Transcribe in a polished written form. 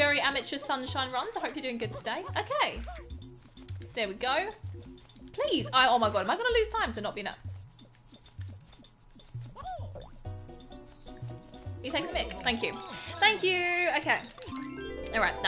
very amateur sunshine runs. I hope you're doing good today. Okay. There we go. Please. Oh my god, am I going to lose time to not be enough? You take the mic. Thank you. Thank you. Okay. All right. That was